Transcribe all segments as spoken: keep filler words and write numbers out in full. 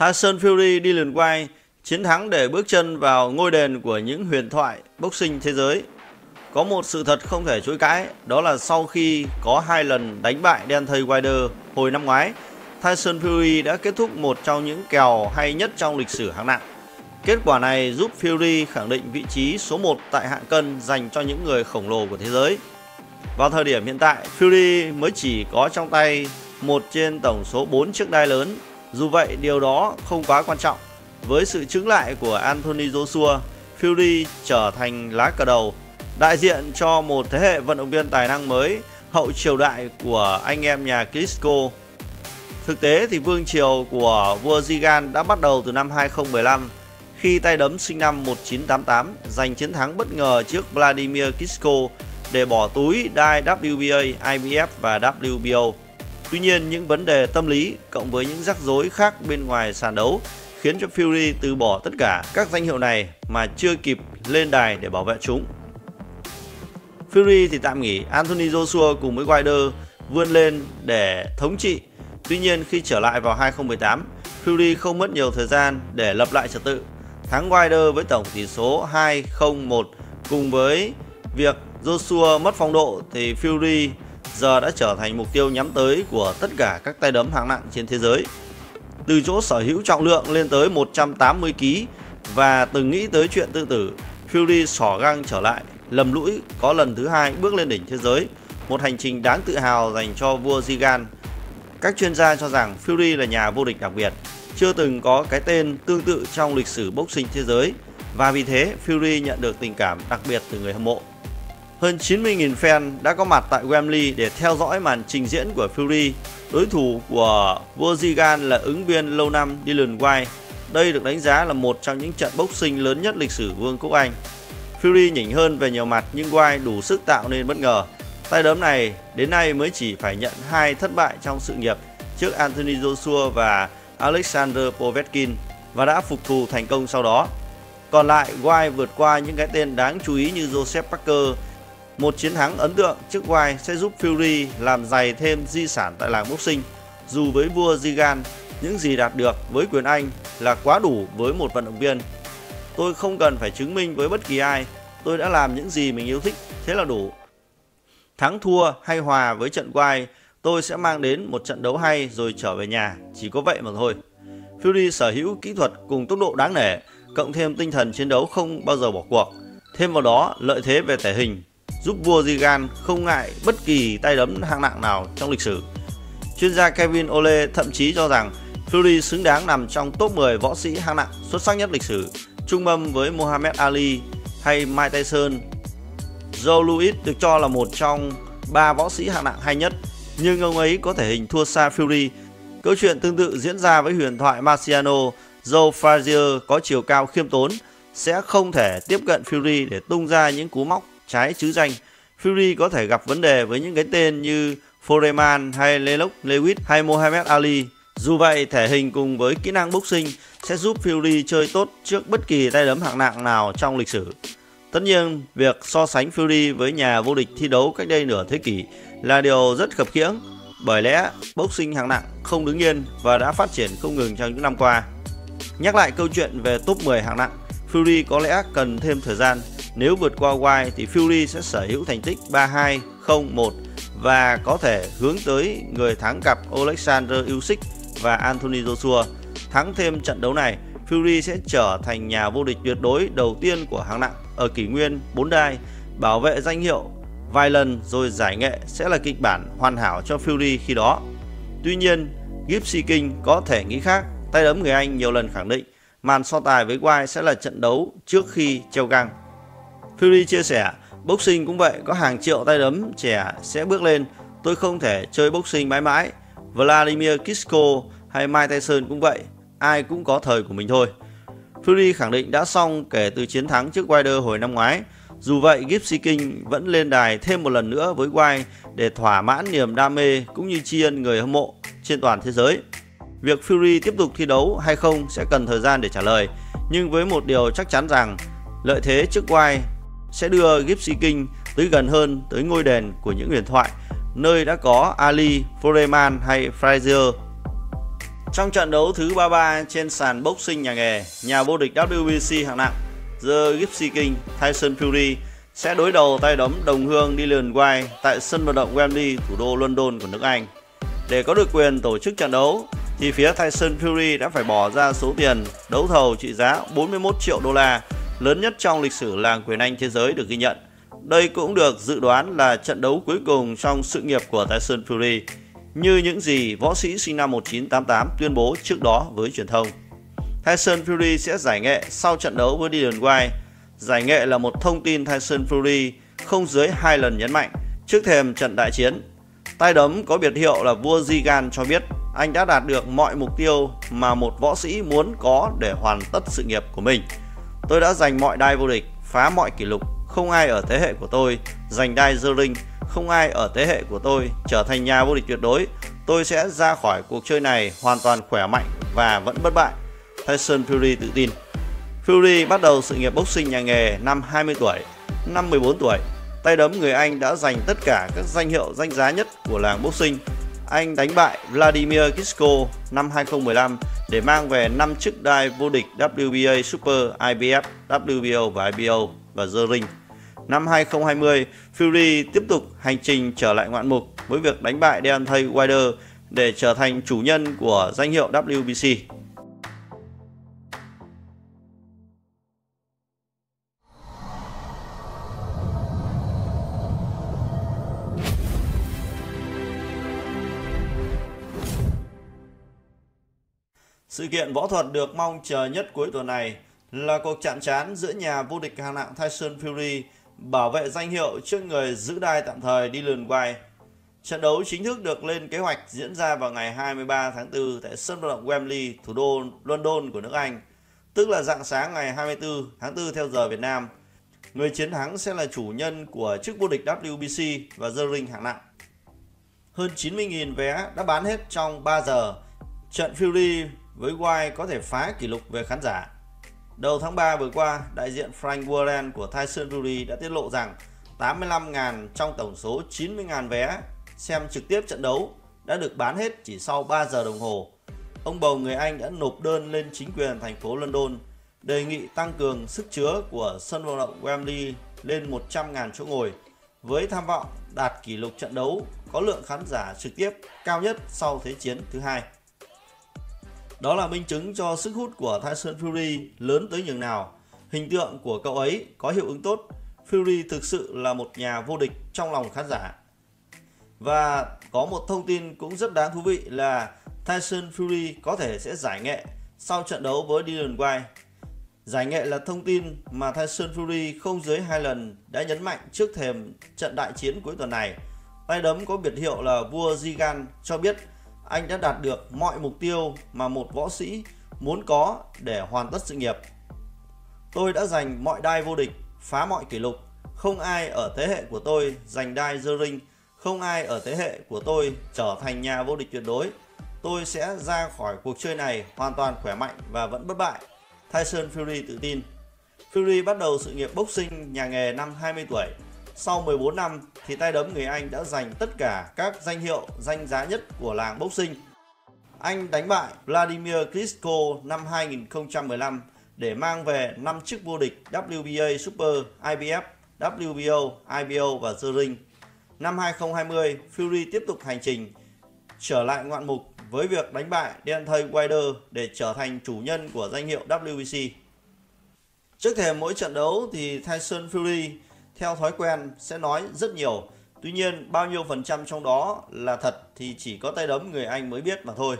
Tyson Fury, Dillian Whyte chiến thắng để bước chân vào ngôi đền của những huyền thoại boxing thế giới. Có một sự thật không thể chối cãi, đó là sau khi có hai lần đánh bại Deontay Wilder hồi năm ngoái, Tyson Fury đã kết thúc một trong những kèo hay nhất trong lịch sử hạng nặng. Kết quả này giúp Fury khẳng định vị trí số một tại hạng cân dành cho những người khổng lồ của thế giới. Vào thời điểm hiện tại, Fury mới chỉ có trong tay một trên tổng số bốn chiếc đai lớn. Dù vậy, điều đó không quá quan trọng. Với sự chứng lại của Anthony Joshua, Fury trở thành lá cờ đầu, đại diện cho một thế hệ vận động viên tài năng mới hậu triều đại của anh em nhà Klitschko. Thực tế thì vương triều của vua Gigan đã bắt đầu từ năm hai không một lăm, khi tay đấm sinh năm một nghìn chín trăm tám mươi tám giành chiến thắng bất ngờ trước Vladimir Klitschko để bỏ túi đai W B A, I B F và W B O. Tuy nhiên, những vấn đề tâm lý cộng với những rắc rối khác bên ngoài sàn đấu khiến cho Fury từ bỏ tất cả các danh hiệu này mà chưa kịp lên đài để bảo vệ chúng. Fury thì tạm nghỉ, Anthony Joshua cùng với Wilder vươn lên để thống trị. Tuy nhiên, khi trở lại vào hai không một tám, Fury không mất nhiều thời gian để lập lại trật tự, thắng Wilder với tổng tỷ số hai không một. Cùng với việc Joshua mất phong độ thì Fury giờ đã trở thành mục tiêu nhắm tới của tất cả các tay đấm hạng nặng trên thế giới. Từ chỗ sở hữu trọng lượng lên tới một trăm tám mươi ki lô gam và từng nghĩ tới chuyện tự tử, Fury xỏ găng trở lại, lầm lũi có lần thứ hai bước lên đỉnh thế giới, một hành trình đáng tự hào dành cho vua Gigan. Các chuyên gia cho rằng Fury là nhà vô địch đặc biệt, chưa từng có cái tên tương tự trong lịch sử boxing thế giới, và vì thế Fury nhận được tình cảm đặc biệt từ người hâm mộ. Hơn chín mươi nghìn fan đã có mặt tại Wembley để theo dõi màn trình diễn của Fury. Đối thủ của vua Gigan là ứng viên lâu năm Dillian Whyte. Đây được đánh giá là một trong những trận boxing lớn nhất lịch sử Vương quốc Anh. Fury nhỉnh hơn về nhiều mặt nhưng Whyte đủ sức tạo nên bất ngờ. Tay đấm này đến nay mới chỉ phải nhận hai thất bại trong sự nghiệp trước Anthony Joshua và Alexander Povetkin và đã phục thù thành công sau đó. Còn lại, Whyte vượt qua những cái tên đáng chú ý như Joseph Parker. Một chiến thắng ấn tượng trước Whyte sẽ giúp Fury làm dày thêm di sản tại làng boxing. Dù với vua Gigan, những gì đạt được với quyền Anh là quá đủ với một vận động viên. Tôi không cần phải chứng minh với bất kỳ ai, tôi đã làm những gì mình yêu thích, thế là đủ. Thắng thua hay hòa với trận Whyte, tôi sẽ mang đến một trận đấu hay rồi trở về nhà, chỉ có vậy mà thôi. Fury sở hữu kỹ thuật cùng tốc độ đáng nể, cộng thêm tinh thần chiến đấu không bao giờ bỏ cuộc. Thêm vào đó, lợi thế về thể hình giúp vua Gigan không ngại bất kỳ tay đấm hạng nặng nào trong lịch sử. Chuyên gia Kevin Ole thậm chí cho rằng Fury xứng đáng nằm trong top mười võ sĩ hạng nặng xuất sắc nhất lịch sử, trung âm với Muhammad Ali hay Mike Tyson. Joe Louis được cho là một trong ba võ sĩ hạng nặng hay nhất, nhưng ông ấy có thể hình thua xa Fury. Câu chuyện tương tự diễn ra với huyền thoại Marciano. Joe Frazier có chiều cao khiêm tốn sẽ không thể tiếp cận Fury để tung ra những cú móc trái chứ danh. Fury có thể gặp vấn đề với những cái tên như Foreman hay Lennox Lewis hay Muhammad Ali. Dù vậy, thể hình cùng với kỹ năng boxing sẽ giúp Fury chơi tốt trước bất kỳ tay đấm hạng nặng nào trong lịch sử. Tất nhiên, việc so sánh Fury với nhà vô địch thi đấu cách đây nửa thế kỷ là điều rất khập khiễng, bởi lẽ boxing hạng nặng không đứng yên và đã phát triển không ngừng trong những năm qua. Nhắc lại câu chuyện về top mười hạng nặng, Fury có lẽ cần thêm thời gian. Nếu vượt qua Whyte thì Fury sẽ sở hữu thành tích ba hai không một và có thể hướng tới người thắng cặp Oleksandr Usyk và Anthony Joshua. Thắng thêm trận đấu này, Fury sẽ trở thành nhà vô địch tuyệt đối đầu tiên của hạng nặng ở kỷ nguyên bốn đai, bảo vệ danh hiệu vài lần rồi giải nghệ sẽ là kịch bản hoàn hảo cho Fury khi đó. Tuy nhiên, Gypsy King có thể nghĩ khác. Tay đấm người Anh nhiều lần khẳng định màn so tài với Whyte sẽ là trận đấu trước khi treo găng. Fury chia sẻ, boxing cũng vậy, có hàng triệu tay đấm trẻ sẽ bước lên, tôi không thể chơi boxing mãi mãi. Vladimir Klitschko hay Mike Tyson cũng vậy, ai cũng có thời của mình thôi. Fury khẳng định đã xong kể từ chiến thắng trước Wilder hồi năm ngoái. Dù vậy, Gypsy King vẫn lên đài thêm một lần nữa với Whyte để thỏa mãn niềm đam mê cũng như tri ân người hâm mộ trên toàn thế giới. Việc Fury tiếp tục thi đấu hay không sẽ cần thời gian để trả lời, nhưng với một điều chắc chắn rằng lợi thế trước Whyte sẽ đưa Gypsy King tới gần hơn tới ngôi đền của những huyền thoại, nơi đã có Ali, Foreman hay Frazier. Trong trận đấu thứ ba mươi ba trên sàn boxing nhà nghề, nhà vô địch W B C hạng nặng The Gypsy King Tyson Fury sẽ đối đầu tay đấm đồng hương Dillian Whyte tại sân vận động Wembley, thủ đô London của nước Anh. Để có được quyền tổ chức trận đấu thì phía Tyson Fury đã phải bỏ ra số tiền đấu thầu trị giá bốn mươi mốt triệu đô la, lớn nhất trong lịch sử làng quyền Anh thế giới được ghi nhận. Đây cũng được dự đoán là trận đấu cuối cùng trong sự nghiệp của Tyson Fury, như những gì võ sĩ sinh năm một nghìn chín trăm tám mươi tám tuyên bố trước đó với truyền thông. Tyson Fury sẽ giải nghệ sau trận đấu với Dillian Whyte. Giải nghệ là một thông tin Tyson Fury không dưới hai lần nhấn mạnh trước thềm trận đại chiến. Tay đấm có biệt hiệu là vua Zigan cho biết anh đã đạt được mọi mục tiêu mà một võ sĩ muốn có để hoàn tất sự nghiệp của mình. Tôi đã giành mọi đai vô địch, phá mọi kỷ lục. Không ai ở thế hệ của tôi giành đai The Ring, không ai ở thế hệ của tôi trở thành nhà vô địch tuyệt đối. Tôi sẽ ra khỏi cuộc chơi này hoàn toàn khỏe mạnh và vẫn bất bại, Tyson Fury tự tin. Fury bắt đầu sự nghiệp boxing nhà nghề năm hai mươi tuổi, năm mười bốn tuổi. Tay đấm người Anh đã giành tất cả các danh hiệu danh giá nhất của làng boxing. Anh đánh bại Vladimir Klitschko năm hai nghìn không trăm mười lăm để mang về năm chiếc đai vô địch W B A Super, I B F, W B O và I B O và The Ring. Năm hai nghìn không trăm hai mươi, Fury tiếp tục hành trình trở lại ngoạn mục với việc đánh bại Deontay Wilder để trở thành chủ nhân của danh hiệu W B C. Sự kiện võ thuật được mong chờ nhất cuối tuần này là cuộc chạm trán giữa nhà vô địch hạng nặng Tyson Fury bảo vệ danh hiệu trước người giữ đai tạm thời Dillian Whyte. Trận đấu chính thức được lên kế hoạch diễn ra vào ngày hai mươi ba tháng tư tại sân vận động Wembley, thủ đô London của nước Anh, tức là rạng sáng ngày hai mươi tư tháng tư theo giờ Việt Nam. Người chiến thắng sẽ là chủ nhân của chức vô địch W B C và The Ring hạng nặng. Hơn chín mươi nghìn vé đã bán hết trong ba giờ. Trận Fury với Whyte có thể phá kỷ lục về khán giả. Đầu tháng ba vừa qua, đại diện Frank Warren của Tyson Fury đã tiết lộ rằng tám mươi lăm nghìn trong tổng số chín mươi nghìn vé xem trực tiếp trận đấu đã được bán hết chỉ sau ba giờ đồng hồ. Ông bầu người Anh đã nộp đơn lên chính quyền thành phố London đề nghị tăng cường sức chứa của sân vận động Wembley lên một trăm nghìn chỗ ngồi, với tham vọng đạt kỷ lục trận đấu có lượng khán giả trực tiếp cao nhất sau Thế chiến thứ hai. Đó là minh chứng cho sức hút của Tyson Fury lớn tới nhường nào. Hình tượng của cậu ấy có hiệu ứng tốt. Fury thực sự là một nhà vô địch trong lòng khán giả. Và có một thông tin cũng rất đáng thú vị là Tyson Fury có thể sẽ giải nghệ sau trận đấu với Dillian Whyte. Giải nghệ là thông tin mà Tyson Fury không dưới hai lần đã nhấn mạnh trước thềm trận đại chiến cuối tuần này. Tay đấm có biệt hiệu là vua Zigan cho biết anh đã đạt được mọi mục tiêu mà một võ sĩ muốn có để hoàn tất sự nghiệp. Tôi đã giành mọi đai vô địch, phá mọi kỷ lục. Không ai ở thế hệ của tôi giành đai The Ring, không ai ở thế hệ của tôi trở thành nhà vô địch tuyệt đối. Tôi sẽ ra khỏi cuộc chơi này hoàn toàn khỏe mạnh và vẫn bất bại, Tyson Fury tự tin. Fury bắt đầu sự nghiệp boxing nhà nghề năm hai mươi tuổi. Sau mười bốn năm thì tay đấm người Anh đã giành tất cả các danh hiệu danh giá nhất của làng boxing. Anh đánh bại Vladimir Klitschko năm hai nghìn không trăm mười lăm để mang về năm chức vô địch W B A Super, I B F, W B O, I B O và The Ring. Năm hai nghìn không trăm hai mươi, Fury tiếp tục hành trình trở lại ngoạn mục với việc đánh bại Deontay Wilder để trở thành chủ nhân của danh hiệu W B C. Trước thềm mỗi trận đấu thì Tyson Fury theo thói quen sẽ nói rất nhiều, tuy nhiên bao nhiêu phần trăm trong đó là thật thì chỉ có tay đấm người Anh mới biết mà thôi.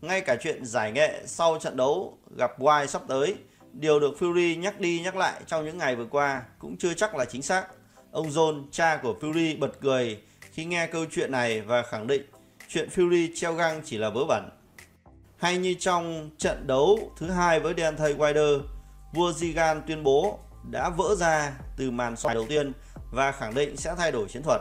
Ngay cả chuyện giải nghệ sau trận đấu gặp Whyte sắp tới, điều được Fury nhắc đi nhắc lại trong những ngày vừa qua cũng chưa chắc là chính xác. Ông John, cha của Fury, bật cười khi nghe câu chuyện này và khẳng định chuyện Fury treo găng chỉ là vớ vẩn. Hay như trong trận đấu thứ hai với Deontay Wilder, vua Zigan tuyên bố đã vỡ ra từ màn xoài đầu tiên và khẳng định sẽ thay đổi chiến thuật.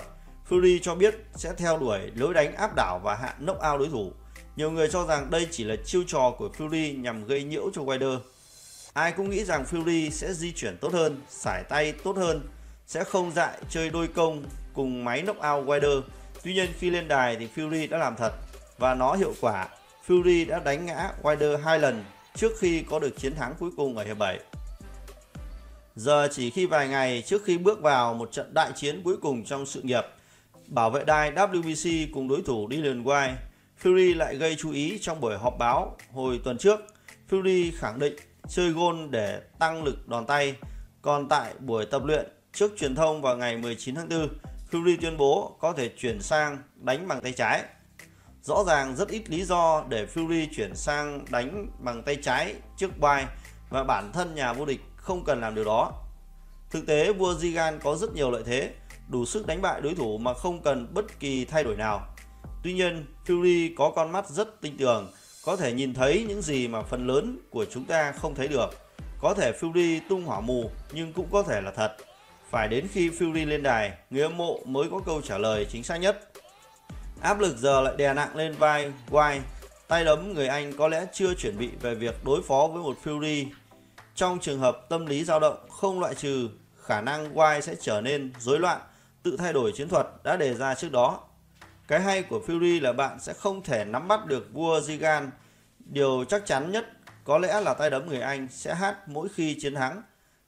Fury cho biết sẽ theo đuổi lối đánh áp đảo và hạ knockout đối thủ. Nhiều người cho rằng đây chỉ là chiêu trò của Fury nhằm gây nhiễu cho Wilder. Ai cũng nghĩ rằng Fury sẽ di chuyển tốt hơn, sải tay tốt hơn, sẽ không dại chơi đôi công cùng máy knockout Wilder. Tuy nhiên khi lên đài thì Fury đã làm thật và nó hiệu quả. Fury đã đánh ngã Wilder hai lần trước khi có được chiến thắng cuối cùng ở hiệp bảy. Giờ chỉ khi vài ngày trước khi bước vào một trận đại chiến cuối cùng trong sự nghiệp, bảo vệ đai W B C cùng đối thủ Dillian Whyte, Fury lại gây chú ý trong buổi họp báo hồi tuần trước. Fury khẳng định chơi gôn để tăng lực đòn tay, còn tại buổi tập luyện trước truyền thông vào ngày mười chín tháng tư, Fury tuyên bố có thể chuyển sang đánh bằng tay trái. Rõ ràng rất ít lý do để Fury chuyển sang đánh bằng tay trái trước Whyte và bản thân nhà vô địch không cần làm điều đó. Thực tế, vua Gigan có rất nhiều lợi thế, đủ sức đánh bại đối thủ mà không cần bất kỳ thay đổi nào. Tuy nhiên, Fury có con mắt rất tinh tường, có thể nhìn thấy những gì mà phần lớn của chúng ta không thấy được. Có thể Fury tung hỏa mù nhưng cũng có thể là thật. Phải đến khi Fury lên đài, người hâm mộ mới có câu trả lời chính xác nhất. Áp lực giờ lại đè nặng lên vai Whyte. Tay đấm người Anh có lẽ chưa chuẩn bị về việc đối phó với một Fury. Trong trường hợp tâm lý dao động, không loại trừ khả năng Whyte sẽ trở nên rối loạn, tự thay đổi chiến thuật đã đề ra trước đó. Cái hay của Fury là bạn sẽ không thể nắm bắt được vua Gigan. Điều chắc chắn nhất có lẽ là tay đấm người Anh sẽ hát mỗi khi chiến thắng.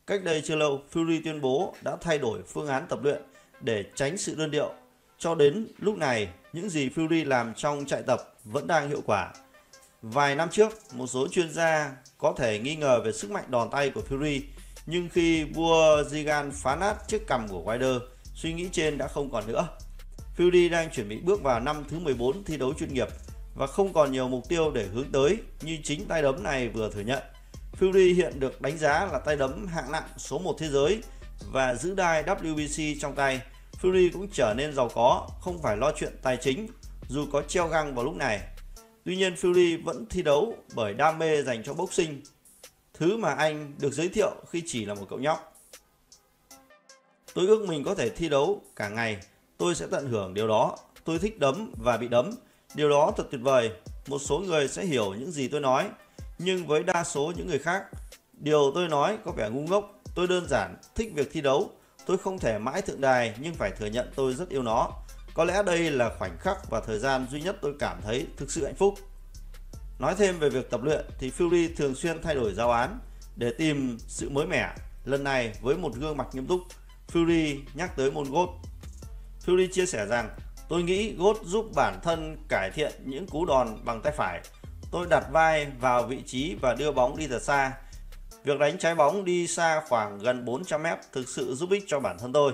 Cách đây chưa lâu, Fury tuyên bố đã thay đổi phương án tập luyện để tránh sự đơn điệu. Cho đến lúc này, những gì Fury làm trong trại tập vẫn đang hiệu quả. Vài năm trước, một số chuyên gia có thể nghi ngờ về sức mạnh đòn tay của Fury, nhưng khi vua Gigan phá nát chiếc cằm của Wilder, suy nghĩ trên đã không còn nữa. Fury đang chuẩn bị bước vào năm thứ mười bốn thi đấu chuyên nghiệp và không còn nhiều mục tiêu để hướng tới như chính tay đấm này vừa thừa nhận. Fury hiện được đánh giá là tay đấm hạng nặng số một thế giới và giữ đai W B C trong tay. Fury cũng trở nên giàu có, không phải lo chuyện tài chính dù có treo găng vào lúc này. Tuy nhiên, Fury vẫn thi đấu bởi đam mê dành cho boxing, thứ mà anh được giới thiệu khi chỉ là một cậu nhóc. Tôi ước mình có thể thi đấu cả ngày. Tôi sẽ tận hưởng điều đó. Tôi thích đấm và bị đấm. Điều đó thật tuyệt vời. Một số người sẽ hiểu những gì tôi nói. Nhưng với đa số những người khác, điều tôi nói có vẻ ngu ngốc. Tôi đơn giản thích việc thi đấu. Tôi không thể mãi thượng đài, nhưng phải thừa nhận tôi rất yêu nó. Có lẽ đây là khoảnh khắc và thời gian duy nhất tôi cảm thấy thực sự hạnh phúc. Nói thêm về việc tập luyện thì Fury thường xuyên thay đổi giáo án để tìm sự mới mẻ. Lần này với một gương mặt nghiêm túc, Fury nhắc tới môn golf. Fury chia sẻ rằng, tôi nghĩ golf giúp bản thân cải thiện những cú đòn bằng tay phải. Tôi đặt vai vào vị trí và đưa bóng đi thật xa. Việc đánh trái bóng đi xa khoảng gần bốn trăm mét thực sự giúp ích cho bản thân tôi.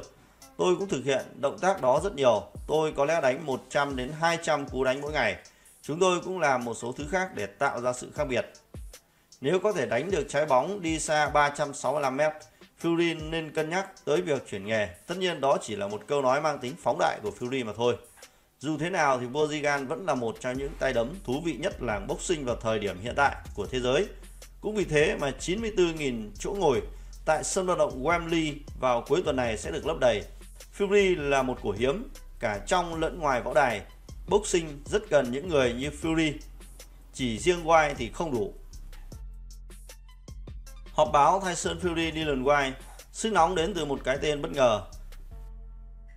Tôi cũng thực hiện động tác đó rất nhiều. Tôi có lẽ đánh một trăm đến hai trăm cú đánh mỗi ngày. Chúng tôi cũng làm một số thứ khác để tạo ra sự khác biệt. Nếu có thể đánh được trái bóng đi xa ba trăm sáu mươi lăm mét, Fury nên cân nhắc tới việc chuyển nghề. Tất nhiên đó chỉ là một câu nói mang tính phóng đại của Fury mà thôi. Dù thế nào thì Bozigan vẫn là một trong những tay đấm thú vị nhất làng boxing vào thời điểm hiện tại của thế giới. Cũng vì thế mà chín mươi tư nghìn chỗ ngồi tại sân vận động Wembley vào cuối tuần này sẽ được lấp đầy. Fury là một của hiếm cả trong lẫn ngoài võ đài. Boxing rất cần những người như Fury. Chỉ riêng Whyte thì không đủ. Họp báo Tyson Fury Dillian Whyte, sức nóng đến từ một cái tên bất ngờ.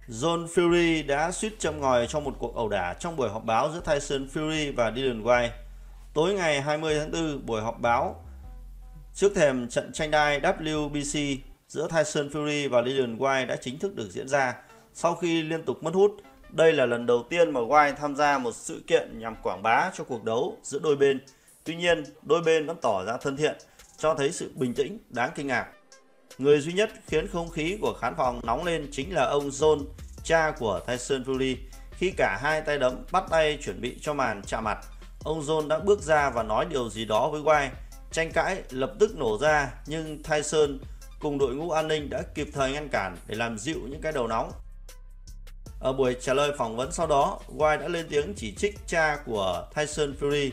John Fury đã suýt châm ngòi cho một cuộc ẩu đả trong buổi họp báo giữa Tyson Fury và Dillian Whyte. Tối ngày hai mươi tháng tư, buổi họp báo trước thềm trận tranh đai W B C giữa Tyson Fury và Dillian Whyte đã chính thức được diễn ra sau khi liên tục mất hút. Đây là lần đầu tiên mà Whyte tham gia một sự kiện nhằm quảng bá cho cuộc đấu giữa đôi bên. Tuy nhiên, đôi bên vẫn tỏ ra thân thiện, cho thấy sự bình tĩnh đáng kinh ngạc. Người duy nhất khiến không khí của khán phòng nóng lên chính là ông John, cha của Tyson Fury. Khi cả hai tay đấm bắt tay chuẩn bị cho màn chạm mặt, ông John đã bước ra và nói điều gì đó với Whyte. Tranh cãi lập tức nổ ra, nhưng Tyson cùng đội ngũ an ninh đã kịp thời ngăn cản để làm dịu những cái đầu nóng. Ở buổi trả lời phỏng vấn sau đó, Whyte đã lên tiếng chỉ trích cha của Tyson Fury.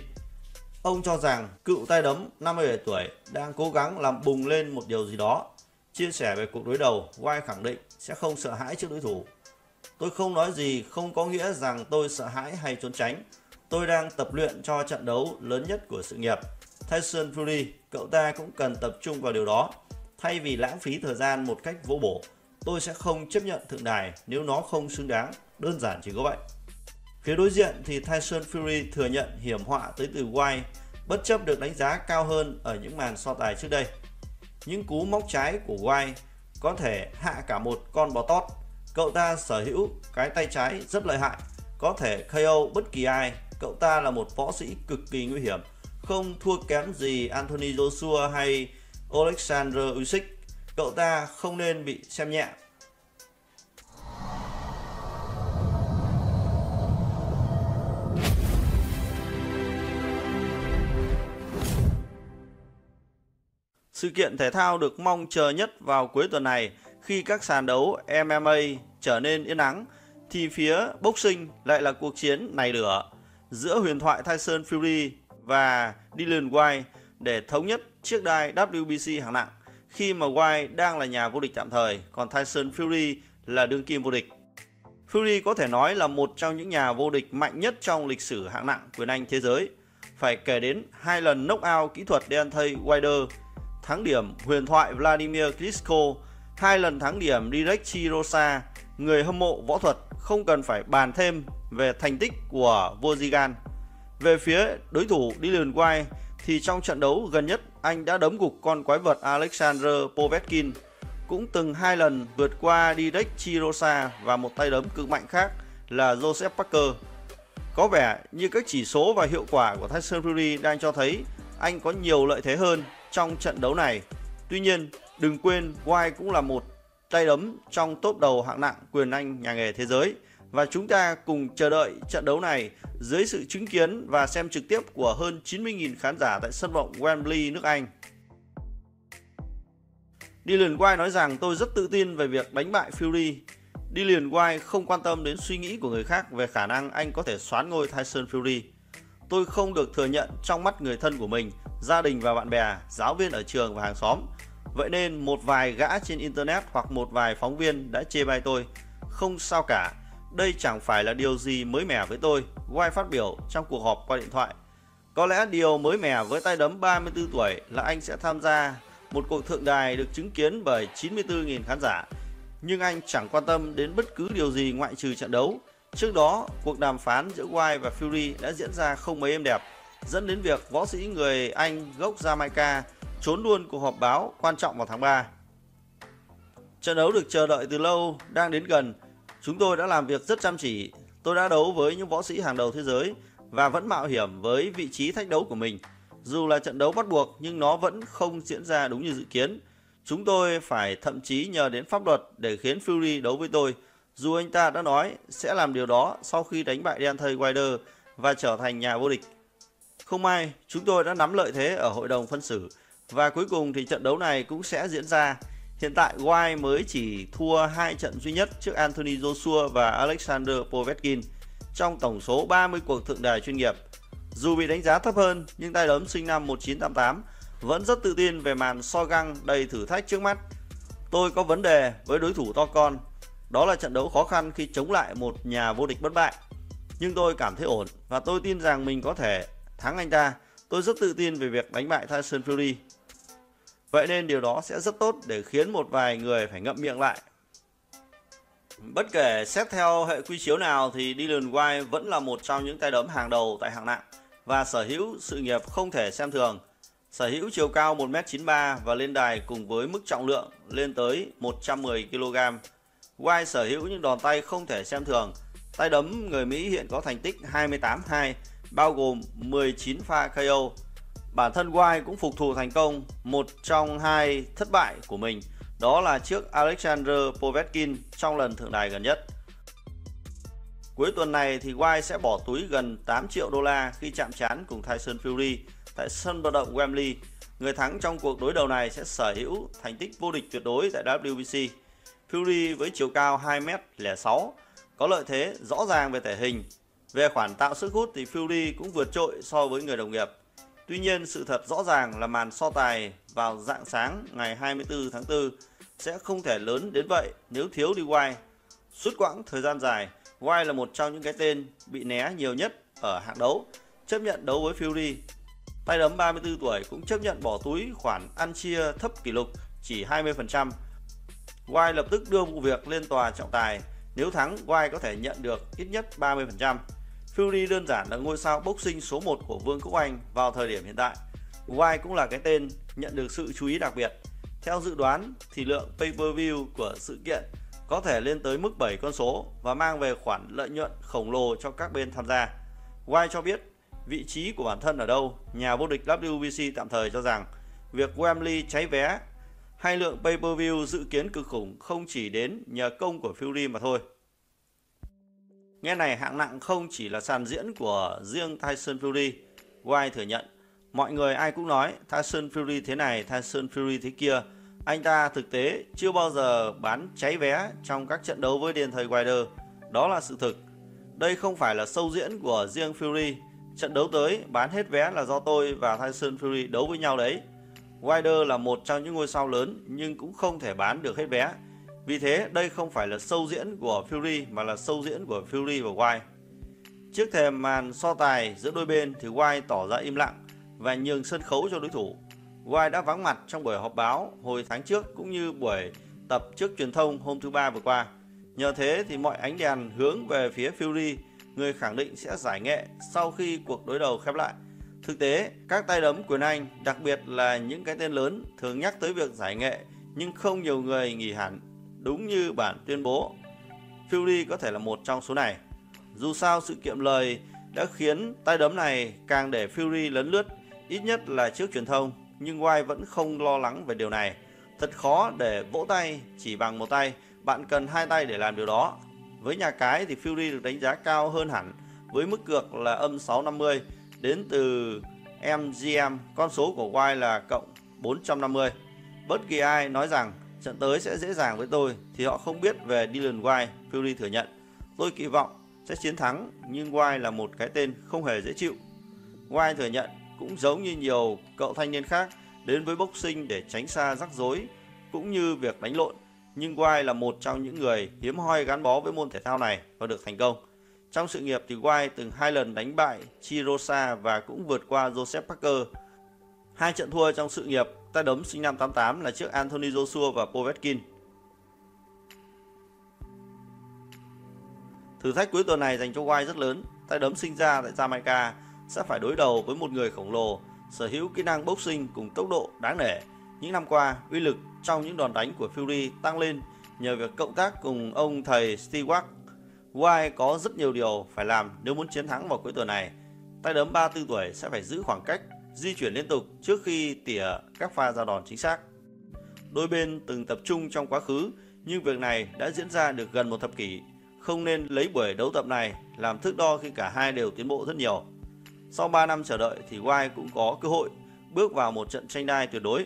Ông cho rằng cựu tay đấm năm mươi bảy tuổi đang cố gắng làm bùng lên một điều gì đó. Chia sẻ về cuộc đối đầu, Whyte khẳng định sẽ không sợ hãi trước đối thủ. Tôi không nói gì không có nghĩa rằng tôi sợ hãi hay trốn tránh. Tôi đang tập luyện cho trận đấu lớn nhất của sự nghiệp. Tyson Fury, cậu ta cũng cần tập trung vào điều đó. Thay vì lãng phí thời gian một cách vô bổ, tôi sẽ không chấp nhận thượng đài nếu nó không xứng đáng. Đơn giản chỉ có vậy. Phía đối diện thì Tyson Fury thừa nhận hiểm họa tới từ Whyte, bất chấp được đánh giá cao hơn ở những màn so tài trước đây. Những cú móc trái của Whyte có thể hạ cả một con bò tót. Cậu ta sở hữu cái tay trái rất lợi hại, có thể ca o bất kỳ ai. Cậu ta là một võ sĩ cực kỳ nguy hiểm, không thua kém gì Anthony Joshua hay Oleksandr Usyk. Cậu ta không nên bị xem nhẹ. Sự kiện thể thao được mong chờ nhất vào cuối tuần này, khi các sàn đấu em em a trở nên yên ắng, thì phía boxing lại là cuộc chiến này lửa giữa huyền thoại Tyson Fury và Dillian Whyte để thống nhất chiếc đai W B C hạng nặng, khi mà Whyte đang là nhà vô địch tạm thời, còn Tyson Fury là đương kim vô địch. Fury có thể nói là một trong những nhà vô địch mạnh nhất trong lịch sử hạng nặng quyền Anh thế giới. Phải kể đến hai lần knockout kỹ thuật Deontay Wilder, thắng điểm huyền thoại Vladimir Klitschko, hai lần thắng điểm Derek Chisora. Người hâm mộ võ thuật không cần phải bàn thêm về thành tích của Vojigan. Về phía đối thủ Dillian Whyte thì trong trận đấu gần nhất, anh đã đấm gục con quái vật Alexander Povetkin, cũng từng hai lần vượt qua Derek Chisora và một tay đấm cực mạnh khác là Joseph Parker. Có vẻ như các chỉ số và hiệu quả của Tyson Fury đang cho thấy anh có nhiều lợi thế hơn trong trận đấu này. Tuy nhiên, đừng quên Whyte cũng là một tay đấm trong top đầu hạng nặng quyền Anh nhà nghề thế giới, và chúng ta cùng chờ đợi trận đấu này dưới sự chứng kiến và xem trực tiếp của hơn chín mươi nghìn khán giả tại sân vận Wembley nước Anh. Dillian Whyte nói rằng tôi rất tự tin về việc đánh bại Fury. Dillian Whyte không quan tâm đến suy nghĩ của người khác về khả năng anh có thể soán ngôi Tyson Fury. Tôi không được thừa nhận trong mắt người thân của mình, gia đình và bạn bè, giáo viên ở trường và hàng xóm. Vậy nên một vài gã trên Internet hoặc một vài phóng viên đã chê bai tôi. Không sao cả, đây chẳng phải là điều gì mới mẻ với tôi, Whyte phát biểu trong cuộc họp qua điện thoại. Có lẽ điều mới mẻ với tay đấm ba mươi tư tuổi là anh sẽ tham gia một cuộc thượng đài được chứng kiến bởi chín mươi tư nghìn khán giả. Nhưng anh chẳng quan tâm đến bất cứ điều gì ngoại trừ trận đấu. Trước đó, cuộc đàm phán giữa Whyte và Fury đã diễn ra không mấy êm đẹp, dẫn đến việc võ sĩ người Anh gốc Jamaica trốn luôn cuộc họp báo quan trọng vào tháng ba. Trận đấu được chờ đợi từ lâu đang đến gần. Chúng tôi đã làm việc rất chăm chỉ. Tôi đã đấu với những võ sĩ hàng đầu thế giới và vẫn mạo hiểm với vị trí thách đấu của mình. Dù là trận đấu bắt buộc nhưng nó vẫn không diễn ra đúng như dự kiến. Chúng tôi phải thậm chí nhờ đến pháp luật để khiến Fury đấu với tôi. Dù anh ta đã nói sẽ làm điều đó sau khi đánh bại Deontay Wilder và trở thành nhà vô địch. Không may, chúng tôi đã nắm lợi thế ở hội đồng phân xử. Và cuối cùng thì trận đấu này cũng sẽ diễn ra. Hiện tại Whyte mới chỉ thua hai trận duy nhất trước Anthony Joshua và Alexander Povetkin trong tổng số ba mươi cuộc thượng đài chuyên nghiệp. Dù bị đánh giá thấp hơn nhưng tay đấm sinh năm một nghìn chín trăm tám mươi tám vẫn rất tự tin về màn soi găng đầy thử thách trước mắt. Tôi có vấn đề với đối thủ to con. Đó là trận đấu khó khăn khi chống lại một nhà vô địch bất bại. Nhưng tôi cảm thấy ổn và tôi tin rằng mình có thể thắng anh ta. Tôi rất tự tin về việc đánh bại Tyson Fury. Vậy nên điều đó sẽ rất tốt để khiến một vài người phải ngậm miệng lại. Bất kể xét theo hệ quy chiếu nào thì Dillian Whyte vẫn là một trong những tay đấm hàng đầu tại hạng nặng và sở hữu sự nghiệp không thể xem thường. Sở hữu chiều cao một mét chín mươi ba và lên đài cùng với mức trọng lượng lên tới một trăm mười ki lô gam. Whyte sở hữu những đòn tay không thể xem thường. Tay đấm người Mỹ hiện có thành tích hai mươi tám hai, bao gồm mười chín pha ca o. Bản thân Whyte cũng phục thù thành công một trong hai thất bại của mình, đó là trước Alexander Povetkin trong lần thượng đài gần nhất. Cuối tuần này thì Whyte sẽ bỏ túi gần tám triệu đô la khi chạm trán cùng Tyson Fury tại sân vận động Wembley. Người thắng trong cuộc đối đầu này sẽ sở hữu thành tích vô địch tuyệt đối tại W B C. Fury với chiều cao hai mét lẻ sáu có lợi thế rõ ràng về thể hình. Về khoản tạo sức hút thì Fury cũng vượt trội so với người đồng nghiệp. Tuy nhiên, sự thật rõ ràng là màn so tài vào rạng sáng ngày hai mươi tư tháng tư sẽ không thể lớn đến vậy nếu thiếu đi Whyte. Suốt quãng thời gian dài, Whyte là một trong những cái tên bị né nhiều nhất ở hạng đấu, chấp nhận đấu với Fury. Tay đấm ba mươi tư tuổi cũng chấp nhận bỏ túi khoản ăn chia thấp kỷ lục chỉ hai mươi phần trăm. Whyte lập tức đưa vụ việc lên tòa trọng tài. Nếu thắng, Whyte có thể nhận được ít nhất ba mươi phần trăm. Fury đơn giản là ngôi sao boxing số một của Vương quốc Anh vào thời điểm hiện tại. Whyte cũng là cái tên nhận được sự chú ý đặc biệt. Theo dự đoán thì lượng pay-per-view của sự kiện có thể lên tới mức bảy con số và mang về khoản lợi nhuận khổng lồ cho các bên tham gia. Whyte cho biết vị trí của bản thân ở đâu, nhà vô địch W B C tạm thời cho rằng việc Wembley cháy vé hay lượng pay-per-view dự kiến cực khủng không chỉ đến nhờ công của Fury mà thôi. Nghe này hạng nặng không chỉ là sàn diễn của riêng Tyson Fury, Whyte thừa nhận. Mọi người ai cũng nói Tyson Fury thế này, Tyson Fury thế kia. Anh ta thực tế chưa bao giờ bán cháy vé trong các trận đấu với Deontay Wilder. Đó là sự thực. Đây không phải là show diễn của riêng Fury. Trận đấu tới bán hết vé là do tôi và Tyson Fury đấu với nhau đấy. Wilder là một trong những ngôi sao lớn nhưng cũng không thể bán được hết vé. Vì thế đây không phải là show diễn của Fury mà là show diễn của Fury và Whyte. Trước thềm màn so tài giữa đôi bên thì Whyte tỏ ra im lặng và nhường sân khấu cho đối thủ. Whyte đã vắng mặt trong buổi họp báo hồi tháng trước cũng như buổi tập trước truyền thông hôm thứ Ba vừa qua. Nhờ thế thì mọi ánh đèn hướng về phía Fury, người khẳng định sẽ giải nghệ sau khi cuộc đối đầu khép lại. Thực tế, các tay đấm quyền Anh, đặc biệt là những cái tên lớn, thường nhắc tới việc giải nghệ nhưng không nhiều người nghỉ hẳn, đúng như bản tuyên bố. Fury có thể là một trong số này. Dù sao, sự kiệm lời đã khiến tay đấm này càng để Fury lấn lướt, ít nhất là trước truyền thông, nhưng Whyte vẫn không lo lắng về điều này. Thật khó để vỗ tay chỉ bằng một tay, bạn cần hai tay để làm điều đó. Với nhà cái thì Fury được đánh giá cao hơn hẳn với mức cược là âm sáu trăm năm mươi đến từ em giê em, con số của Whyte là cộng bốn trăm năm mươi. Bất kỳ ai nói rằng trận tới sẽ dễ dàng với tôi thì họ không biết về Dillian Whyte, Fury thừa nhận. Tôi kỳ vọng sẽ chiến thắng nhưng Whyte là một cái tên không hề dễ chịu. Whyte thừa nhận cũng giống như nhiều cậu thanh niên khác đến với boxing để tránh xa rắc rối cũng như việc đánh lộn, nhưng Whyte là một trong những người hiếm hoi gắn bó với môn thể thao này và được thành công. Trong sự nghiệp thì Whyte từng hai lần đánh bại Chisora và cũng vượt qua Joseph Parker. Hai trận thua trong sự nghiệp tay đấm sinh năm tám tám là trước Anthony Joshua và Povetkin. Thử thách cuối tuần này dành cho Whyte rất lớn. Tay đấm sinh ra tại Jamaica sẽ phải đối đầu với một người khổng lồ sở hữu kỹ năng boxing cùng tốc độ đáng nể. Những năm qua, uy lực trong những đòn đánh của Fury tăng lên nhờ việc cộng tác cùng ông thầy Steve Wack. Whyte có rất nhiều điều phải làm nếu muốn chiến thắng vào cuối tuần này. Tay đấm ba mươi tư tuổi sẽ phải giữ khoảng cách, di chuyển liên tục trước khi tỉa các pha ra đòn chính xác. Đôi bên từng tập trung trong quá khứ, nhưng việc này đã diễn ra được gần một thập kỷ. Không nên lấy buổi đấu tập này làm thước đo khi cả hai đều tiến bộ rất nhiều. Sau ba năm chờ đợi thì Whyte cũng có cơ hội bước vào một trận tranh đai tuyệt đối.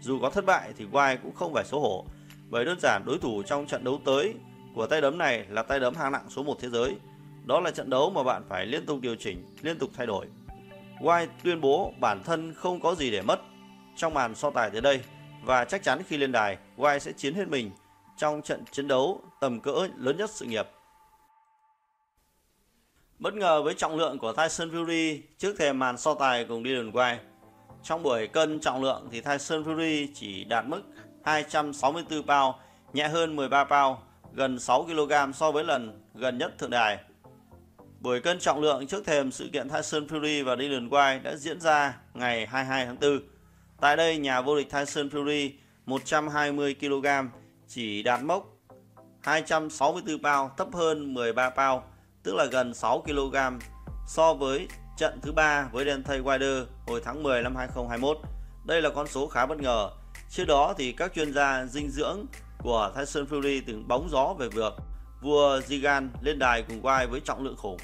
Dù có thất bại thì Whyte cũng không phải xấu hổ, bởi đơn giản đối thủ trong trận đấu tới của tay đấm này là tay đấm hạng nặng số một thế giới. Đó là trận đấu mà bạn phải liên tục điều chỉnh, liên tục thay đổi. Whyte tuyên bố bản thân không có gì để mất trong màn so tài tới đây và chắc chắn khi lên đài, Whyte sẽ chiến hết mình trong trận chiến đấu tầm cỡ lớn nhất sự nghiệp. Bất ngờ với trọng lượng của Tyson Fury trước thềm màn so tài cùng Dillian Whyte. Trong buổi cân trọng lượng thì Tyson Fury chỉ đạt mức hai trăm sáu mươi tư pound, nhẹ hơn mười ba pound, gần sáu ki lô gam so với lần gần nhất thượng đài. Buổi cân trọng lượng trước thềm sự kiện Tyson Fury và Dillian Whyte đã diễn ra ngày hai mươi hai tháng tư. Tại đây, nhà vô địch Tyson Fury một trăm hai mươi ki lô gam chỉ đạt mốc hai trăm sáu mươi tư pound, thấp hơn mười ba pound, tức là gần sáu ki lô gam so với trận thứ ba với Deontay Wilder hồi tháng mười năm hai nghìn không trăm hai mươi mốt. Đây là con số khá bất ngờ. Trước đó thì các chuyên gia dinh dưỡng của Tyson Fury từng bóng gió về việc vua Gigan lên đài cùng Whyte với trọng lượng khủng.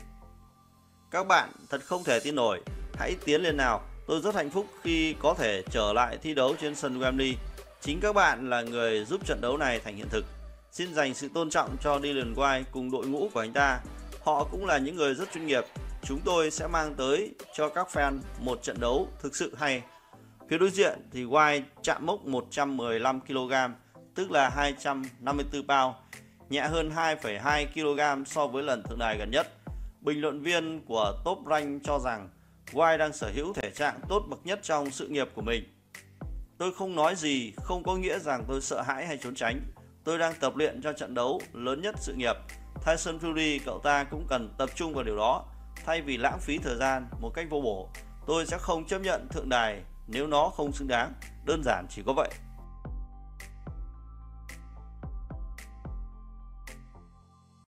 Các bạn thật không thể tin nổi, hãy tiến lên nào. Tôi rất hạnh phúc khi có thể trở lại thi đấu trên sân Wembley. Chính các bạn là người giúp trận đấu này thành hiện thực. Xin dành sự tôn trọng cho Dillian Whyte cùng đội ngũ của anh ta. Họ cũng là những người rất chuyên nghiệp. Chúng tôi sẽ mang tới cho các fan một trận đấu thực sự hay. Phía đối diện thì Whyte chạm mốc một trăm mười lăm ki lô gam, tức là hai trăm năm mươi tư pound, nhẹ hơn hai phẩy hai ki lô gam so với lần thượng đài gần nhất. Bình luận viên của Top Rank cho rằng Whyte đang sở hữu thể trạng tốt bậc nhất trong sự nghiệp của mình. Tôi không nói gì, không có nghĩa rằng tôi sợ hãi hay trốn tránh. Tôi đang tập luyện cho trận đấu lớn nhất sự nghiệp. Tyson Fury, cậu ta cũng cần tập trung vào điều đó. Thay vì lãng phí thời gian một cách vô bổ, tôi sẽ không chấp nhận thượng đài nếu nó không xứng đáng. Đơn giản chỉ có vậy.